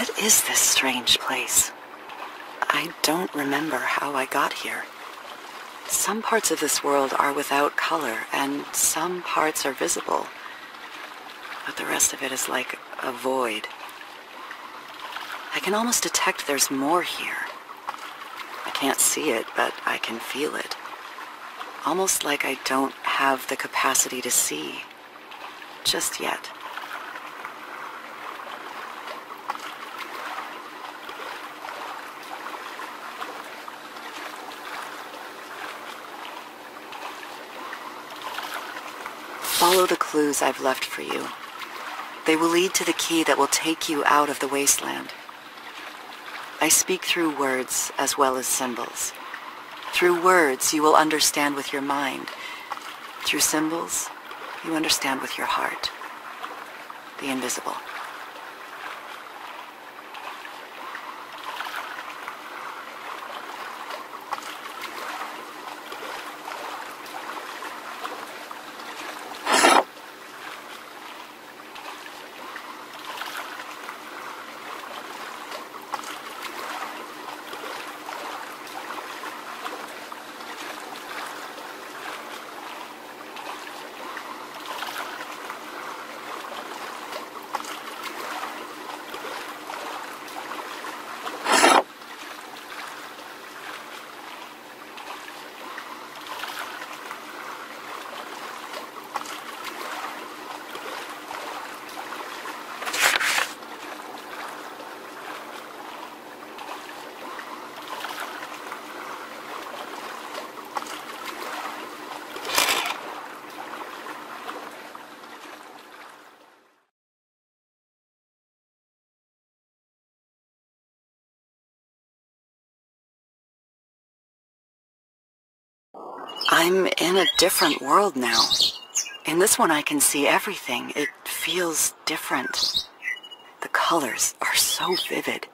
What is this strange place? I don't remember how I got here. Some parts of this world are without color, and some parts are visible. But the rest of it is like a void. I can almost detect there's more here. I can't see it, but I can feel it. Almost like I don't have the capacity to see. Just yet. Follow the clues I've left for you. They will lead to the key that will take you out of the wasteland. I speak through words as well as symbols. Through words, you will understand with your mind. Through symbols, you understand with your heart. The invisible. I'm in a different world now. In this one I can see everything. It feels different. The colors are so vivid.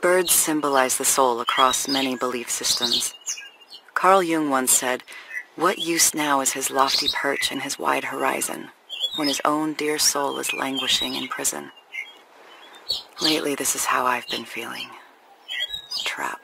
Birds symbolize the soul across many belief systems. Carl Jung once said, "What use now is his lofty perch and his wide horizon, when his own dear soul is languishing in prison?" Lately, this is how I've been feeling. Trapped.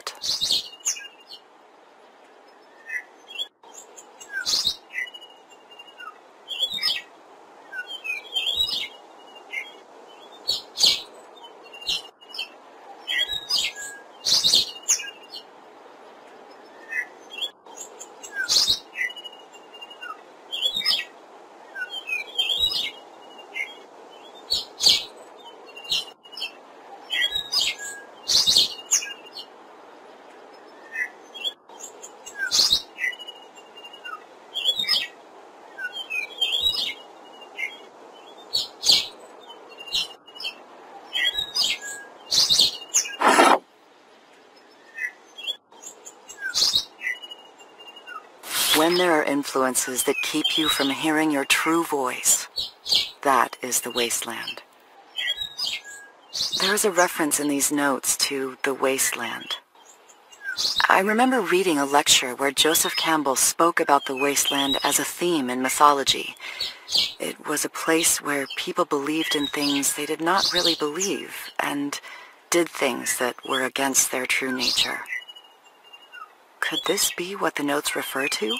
When there are influences that keep you from hearing your true voice, that is the wasteland. There is a reference in these notes to the wasteland. I remember reading a lecture where Joseph Campbell spoke about the wasteland as a theme in mythology. It was a place where people believed in things they did not really believe and did things that were against their true nature. Could this be what the notes refer to?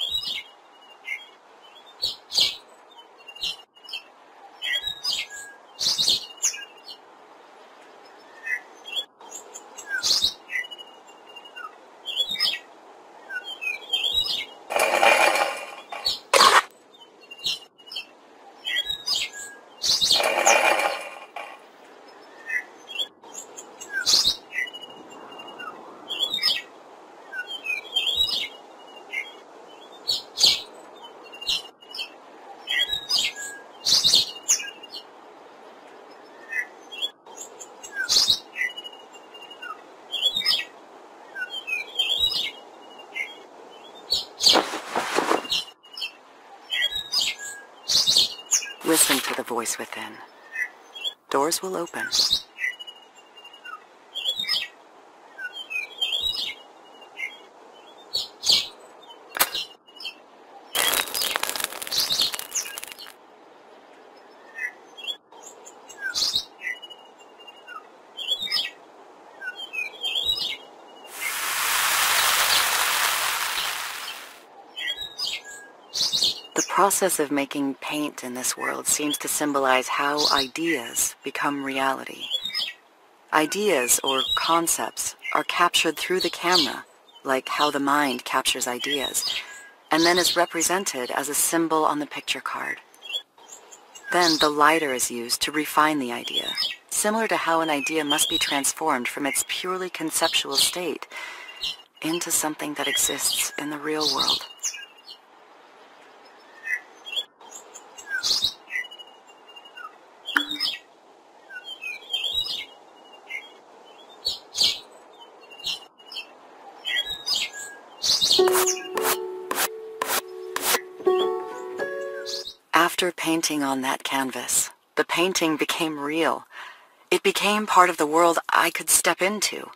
Listen to the voice within. Doors will open. The process of making paint in this world seems to symbolize how ideas become reality. Ideas, or concepts, are captured through the camera, like how the mind captures ideas, and then is represented as a symbol on the picture card. Then the lighter is used to refine the idea, similar to how an idea must be transformed from its purely conceptual state into something that exists in the real world. After painting on that canvas, the painting became real. It became part of the world I could step into.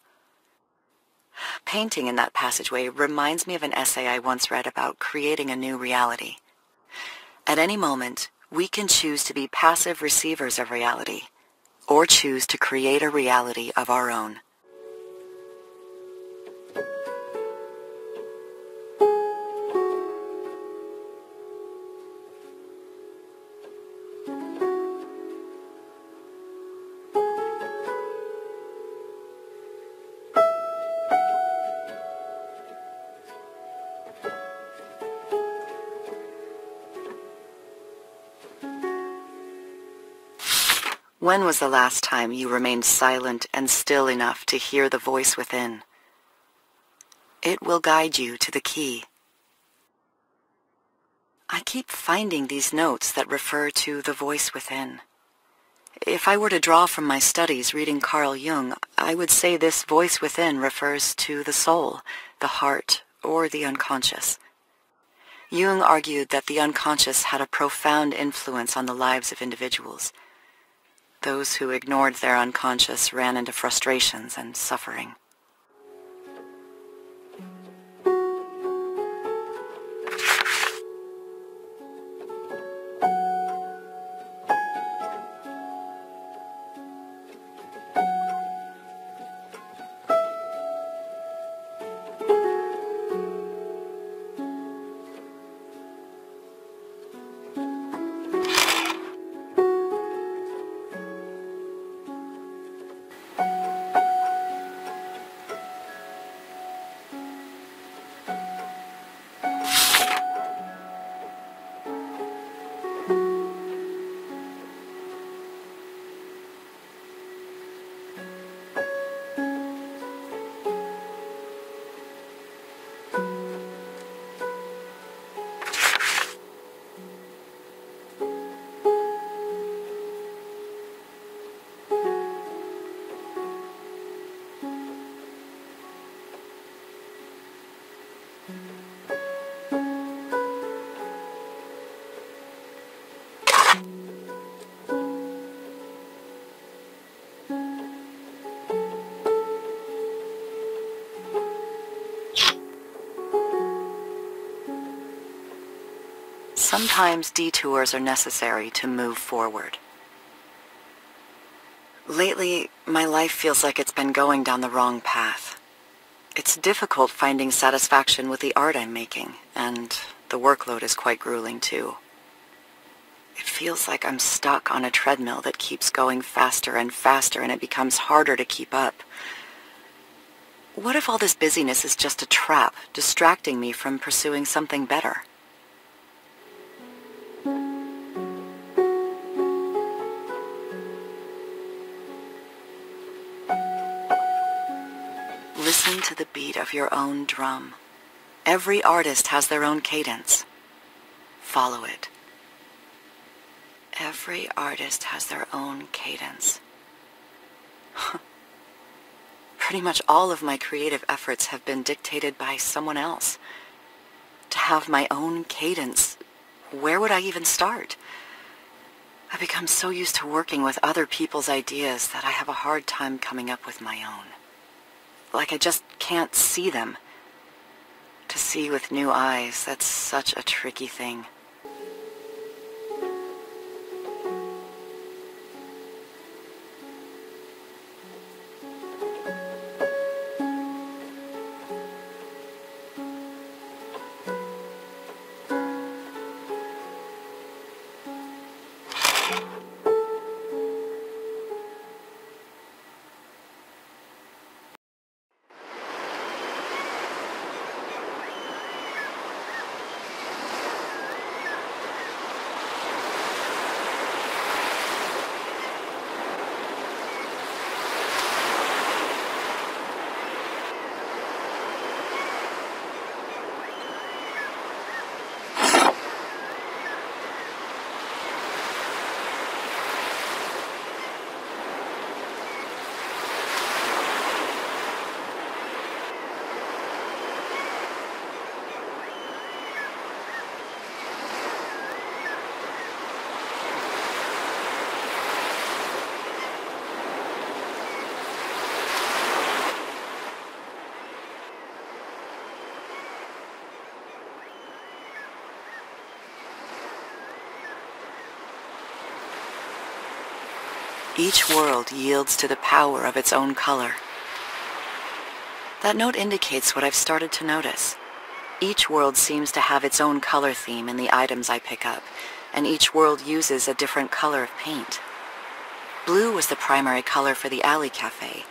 Painting in that passageway reminds me of an essay I once read about creating a new reality. At any moment, we can choose to be passive receivers of reality, or choose to create a reality of our own. When was the last time you remained silent and still enough to hear the voice within? It will guide you to the key. I keep finding these notes that refer to the voice within. If I were to draw from my studies reading Carl Jung, I would say this voice within refers to the soul, the heart, or the unconscious. Jung argued that the unconscious had a profound influence on the lives of individuals. Those who ignored their unconscious ran into frustrations and suffering. Sometimes detours are necessary to move forward. Lately, my life feels like it's been going down the wrong path. It's difficult finding satisfaction with the art I'm making, and the workload is quite grueling too. It feels like I'm stuck on a treadmill that keeps going faster and faster, and it becomes harder to keep up. What if all this busyness is just a trap, distracting me from pursuing something better? Listen to the beat of your own drum. Every artist has their own cadence. Follow it. Every artist has their own cadence. Pretty much all of my creative efforts have been dictated by someone else. To have my own cadence, where would I even start? become so used to working with other people's ideas that I have a hard time coming up with my own. Like I just can't see them. To see with new eyes, that's such a tricky thing. Each world yields to the power of its own color. That note indicates what I've started to notice. Each world seems to have its own color theme in the items I pick up, and each world uses a different color of paint. Blue was the primary color for the alley cafe,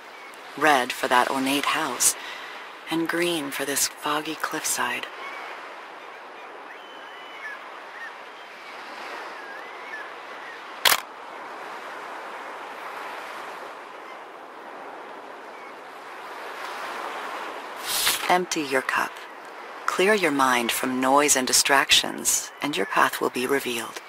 red for that ornate house, and green for this foggy cliffside. Empty your cup, clear your mind from noise and distractions, and your path will be revealed.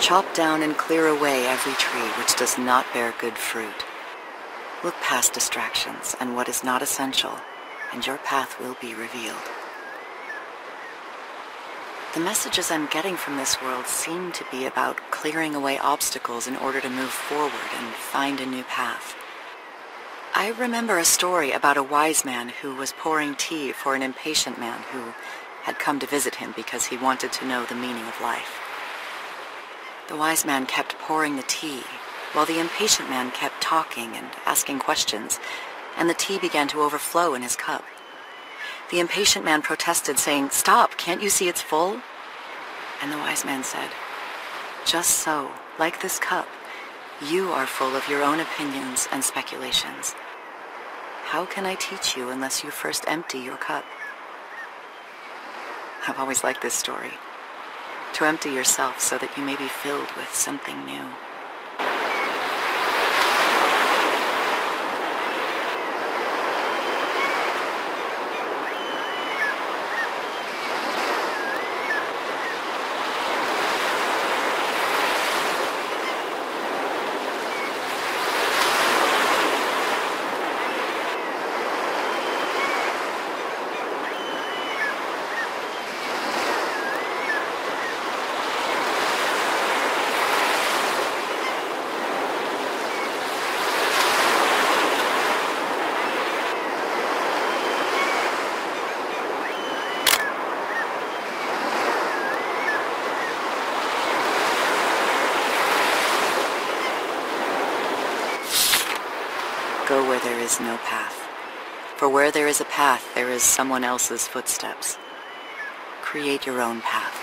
Chop down and clear away every tree which does not bear good fruit. Look past distractions and what is not essential, and your path will be revealed. The messages I'm getting from this world seem to be about clearing away obstacles in order to move forward and find a new path. I remember a story about a wise man who was pouring tea for an impatient man who had come to visit him because he wanted to know the meaning of life. The wise man kept pouring the tea, while the impatient man kept talking and asking questions, and the tea began to overflow in his cup. The impatient man protested, saying, "Stop, can't you see it's full?" And the wise man said, "Just so, like this cup, you are full of your own opinions and speculations. How can I teach you unless you first empty your cup?" I've always liked this story. To empty yourself so that you may be filled with something new. Go where there is no path, for where there is a path, there is someone else's footsteps. Create your own path.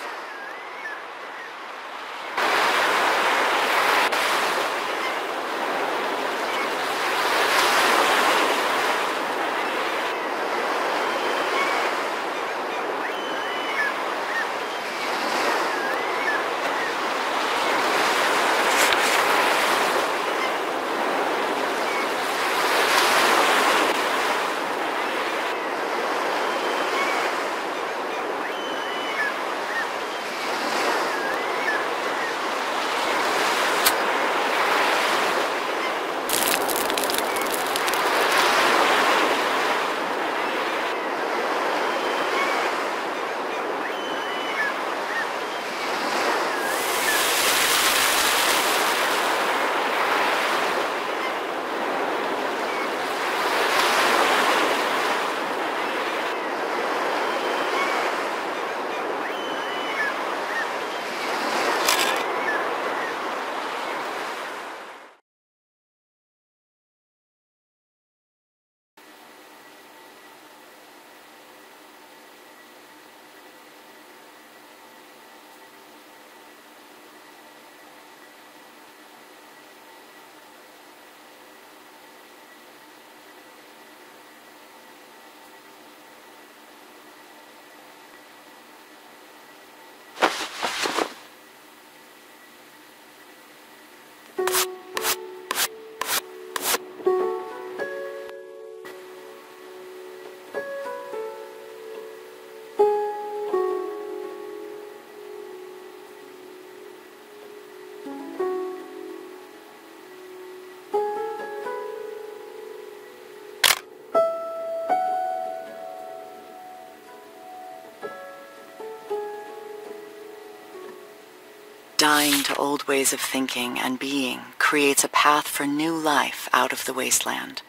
Dying to old ways of thinking and being creates a path for new life out of the wasteland.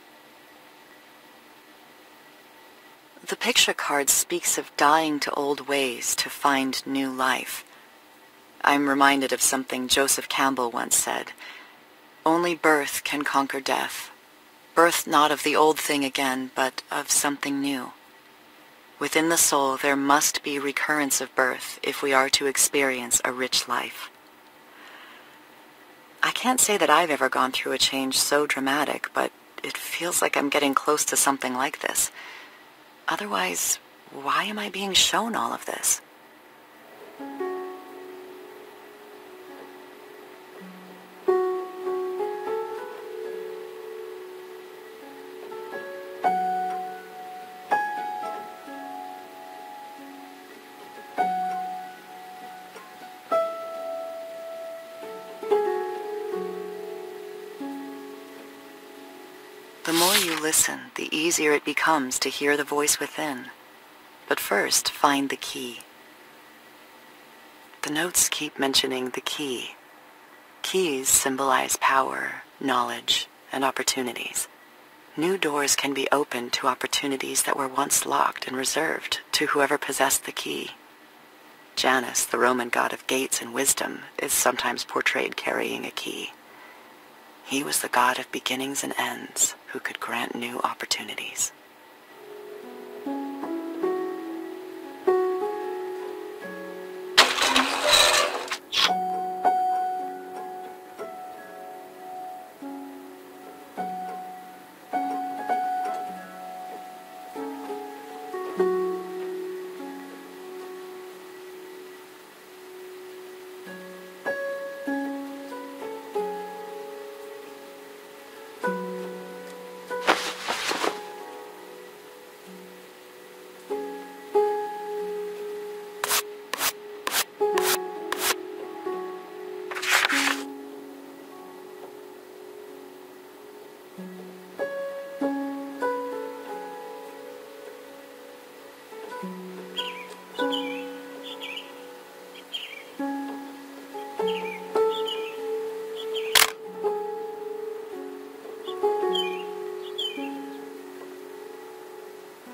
The picture card speaks of dying to old ways to find new life. I'm reminded of something Joseph Campbell once said, "Only birth can conquer death. Birth not of the old thing again, but of something new." Within the soul, there must be recurrence of birth if we are to experience a rich life. I can't say that I've ever gone through a change so dramatic, but it feels like I'm getting close to something like this. Otherwise, why am I being shown all of this? The more you listen, the easier it becomes to hear the voice within. But first, find the key. The notes keep mentioning the key. Keys symbolize power, knowledge, and opportunities. New doors can be opened to opportunities that were once locked and reserved to whoever possessed the key. Janus, the Roman god of gates and wisdom, is sometimes portrayed carrying a key. He was the god of beginnings and ends, who could grant new opportunities.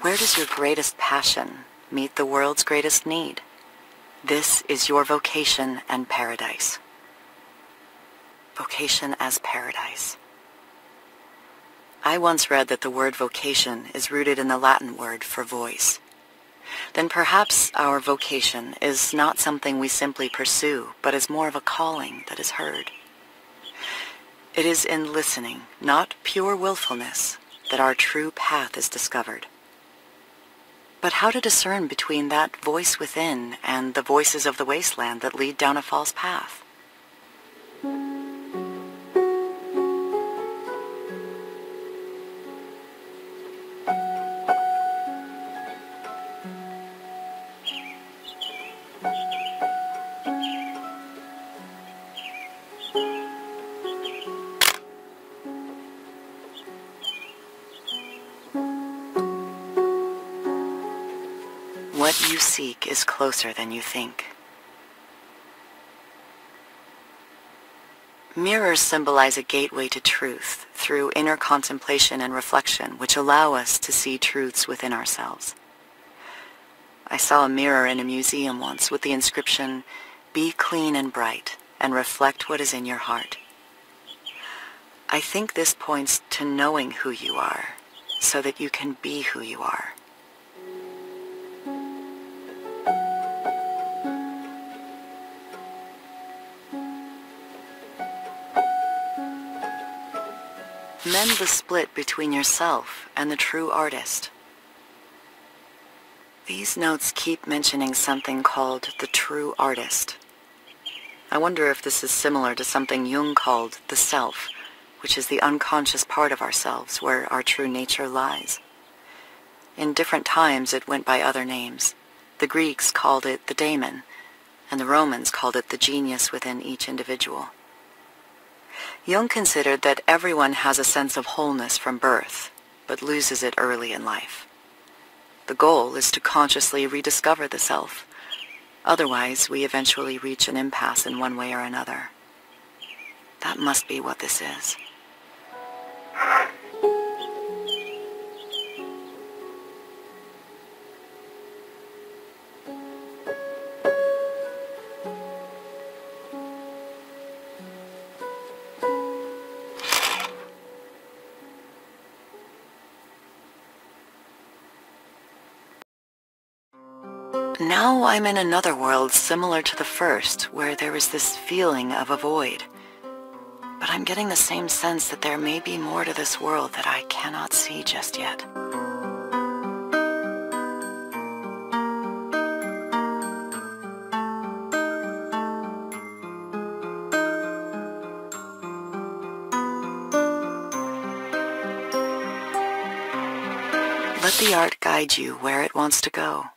Where does your greatest passion meet the world's greatest need? This is your vocation and paradise. Vocation as paradise. I once read that the word vocation is rooted in the Latin word for voice. Then perhaps our vocation is not something we simply pursue, but is more of a calling that is heard. It is in listening, not pure willfulness, that our true path is discovered. But how to discern between that voice within and the voices of the wasteland that lead down a false path? What you seek is closer than you think. Mirrors symbolize a gateway to truth through inner contemplation and reflection, which allow us to see truths within ourselves. I saw a mirror in a museum once with the inscription, "Be clean and bright, and reflect what is in your heart." I think this points to knowing who you are, so that you can be who you are. Mend the split between yourself and the true artist. These notes keep mentioning something called the true artist. I wonder if this is similar to something Jung called the self, which is the unconscious part of ourselves where our true nature lies. In different times it went by other names. The Greeks called it the daemon, and the Romans called it the genius within each individual. Jung considered that everyone has a sense of wholeness from birth, but loses it early in life. The goal is to consciously rediscover the self. Otherwise, we eventually reach an impasse in one way or another. That must be what this is. Now I'm in another world similar to the first, where there is this feeling of a void. But I'm getting the same sense that there may be more to this world that I cannot see just yet. Let the art guide you where it wants to go.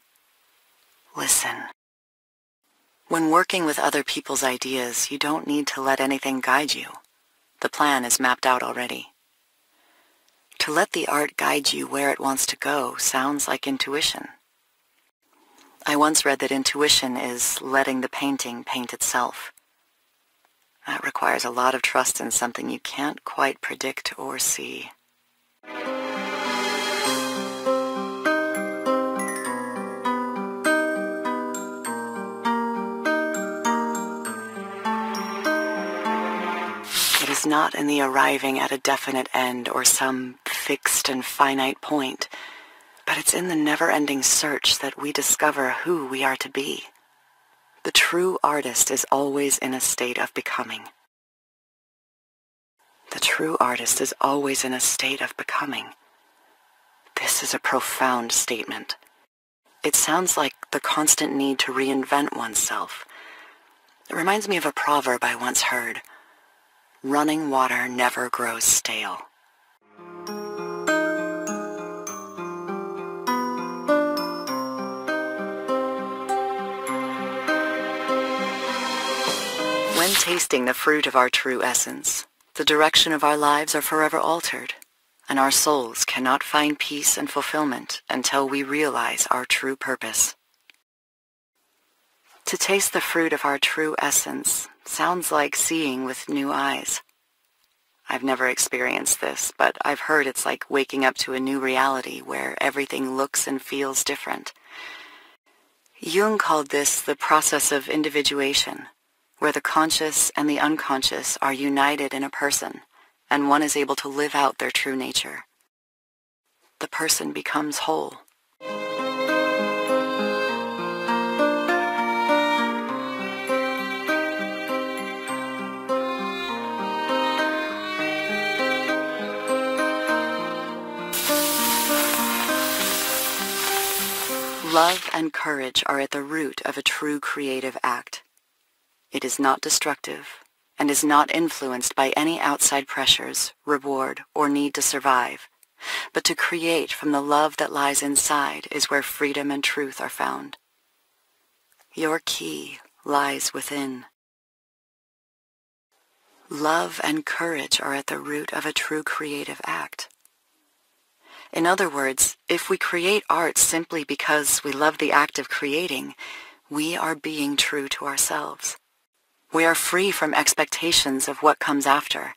Listen. When working with other people's ideas, you don't need to let anything guide you. The plan is mapped out already. To let the art guide you where it wants to go sounds like intuition. I once read that intuition is letting the painting paint itself. That requires a lot of trust in something you can't quite predict or see. It is not in the arriving at a definite end or some fixed and finite point, but it's in the never-ending search that we discover who we are to be. The true artist is always in a state of becoming. The true artist is always in a state of becoming. This is a profound statement. It sounds like the constant need to reinvent oneself. It reminds me of a proverb I once heard. Running water never grows stale. When tasting the fruit of our true essence, the direction of our lives are forever altered, and our souls cannot find peace and fulfillment until we realize our true purpose. To taste the fruit of our true essence sounds like seeing with new eyes. I've never experienced this, but I've heard it's like waking up to a new reality where everything looks and feels different. Jung called this the process of individuation, where the conscious and the unconscious are united in a person, and one is able to live out their true nature. The person becomes whole. Love and courage are at the root of a true creative act. It is not destructive and is not influenced by any outside pressures, reward, or need to survive, but to create from the love that lies inside is where freedom and truth are found. Your key lies within. Love and courage are at the root of a true creative act. In other words, if we create art simply because we love the act of creating, we are being true to ourselves. We are free from expectations of what comes after,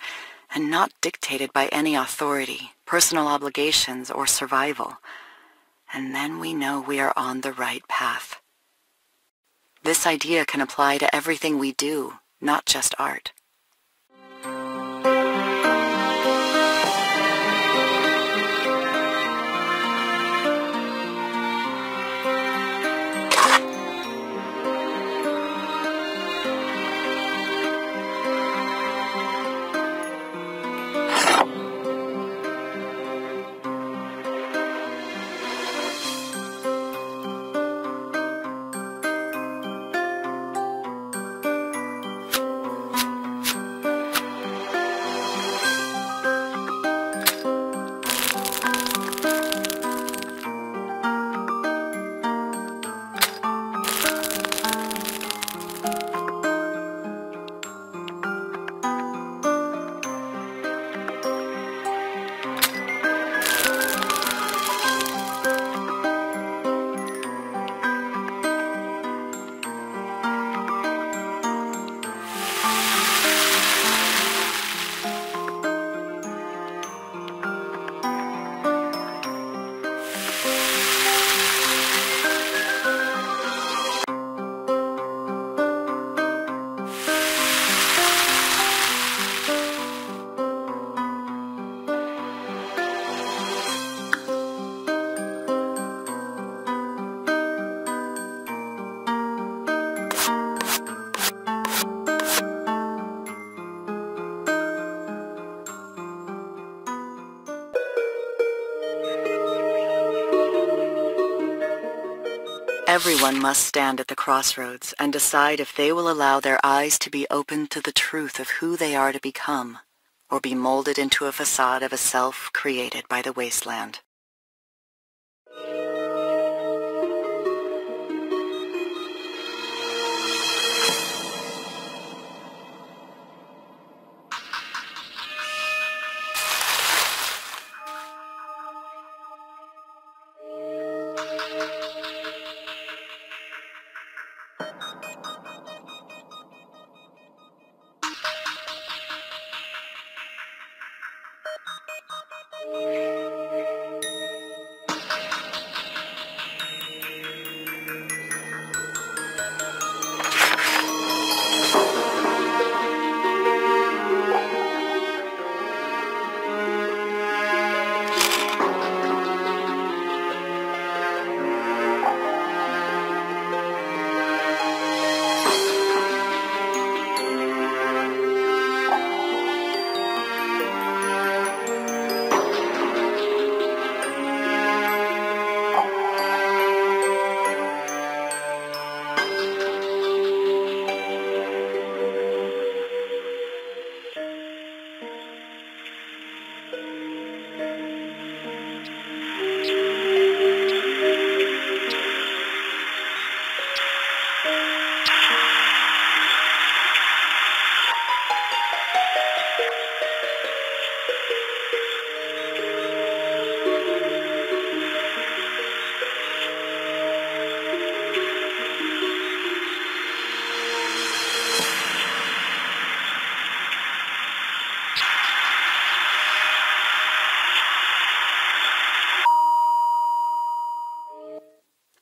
and not dictated by any authority, personal obligations, or survival. And then we know we are on the right path. This idea can apply to everything we do, not just art. Everyone must stand at the crossroads and decide if they will allow their eyes to be opened to the truth of who they are to become, or be molded into a facade of a self created by the wasteland.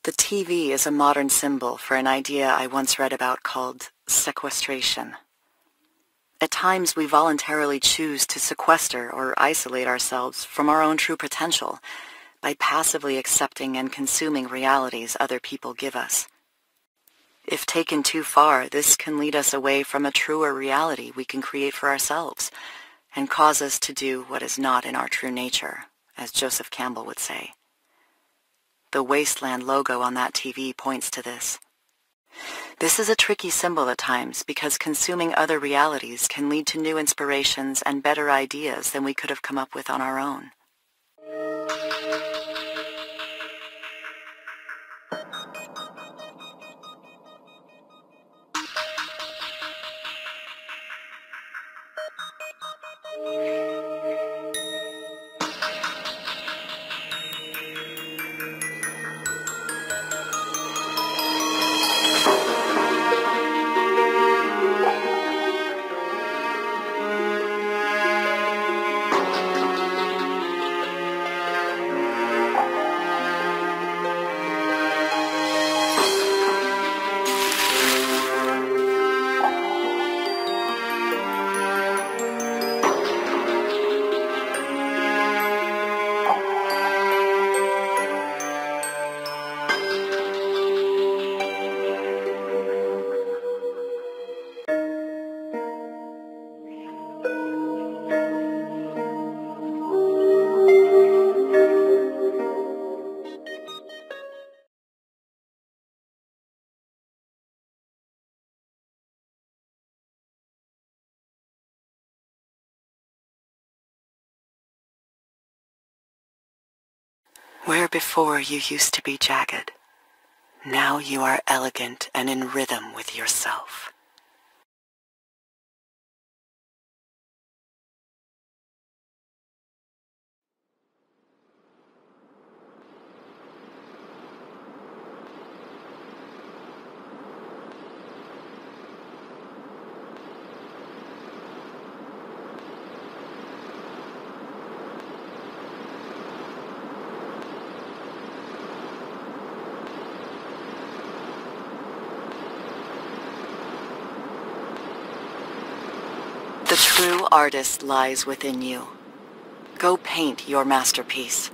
The TV is a modern symbol for an idea I once read about called sequestration. At times we voluntarily choose to sequester or isolate ourselves from our own true potential by passively accepting and consuming realities other people give us. If taken too far, this can lead us away from a truer reality we can create for ourselves and cause us to do what is not in our true nature, as Joseph Campbell would say. The wasteland logo on that TV points to this. This is a tricky symbol at times because consuming other realities can lead to new inspirations and better ideas than we could have come up with on our own. Where before you used to be jagged, now you are elegant and in rhythm with yourself. The true artist lies within you. Go paint your masterpiece.